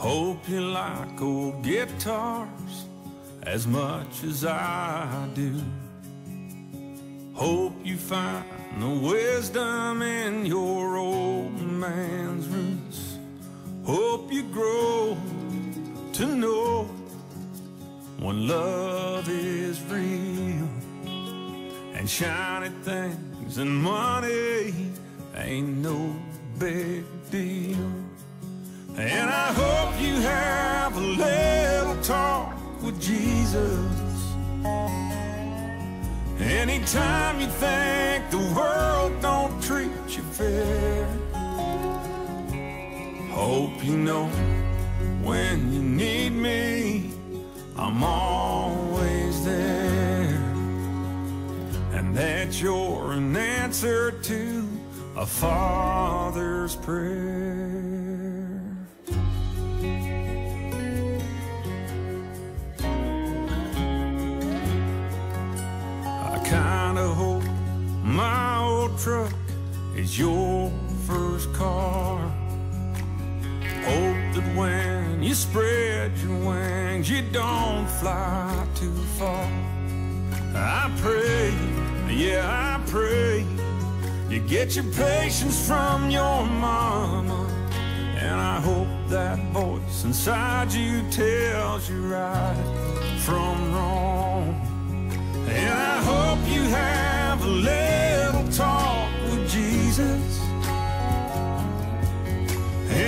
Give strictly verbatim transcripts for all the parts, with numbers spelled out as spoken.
Hope you like old guitars as much as I do. Hope you find the wisdom in your old man's roots. Hope you grow to know when love is real, and shiny things and money ain't no big deal. And I hope you have a little talk with Jesus anytime you think the world don't treat you fair. Hope you know when you need me, I'm always there, and that you're an answer to a Father's prayer. Kinda hope my old truck is your first car. Hope that when you spread your wings, you don't fly too far. I pray, yeah, I pray you get your patience from your mama. And I hope that voice inside you tells you right from wrong. And I hope you have a little talk with Jesus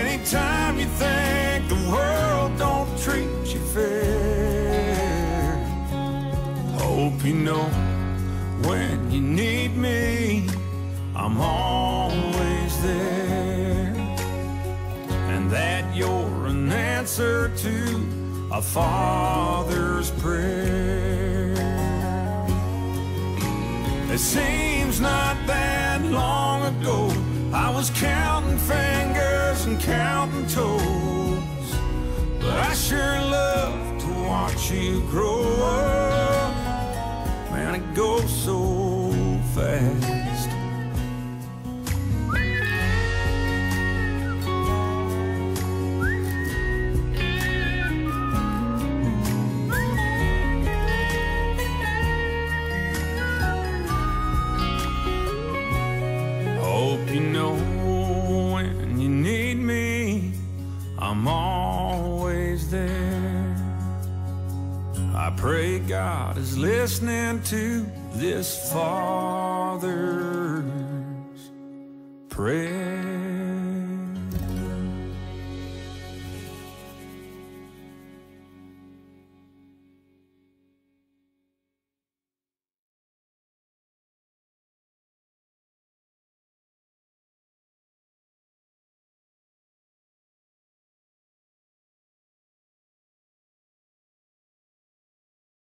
anytime you think the world don't treat you fair. Hope you know when you need me, I'm always there, and that you're an answer to a Father's prayer. It seems not that long ago I was counting fingers and counting toes, but I sure love to watch you grow up. Man, it goes so fast. You know when you need me, I'm always there. I pray God is listening to this Father's prayer.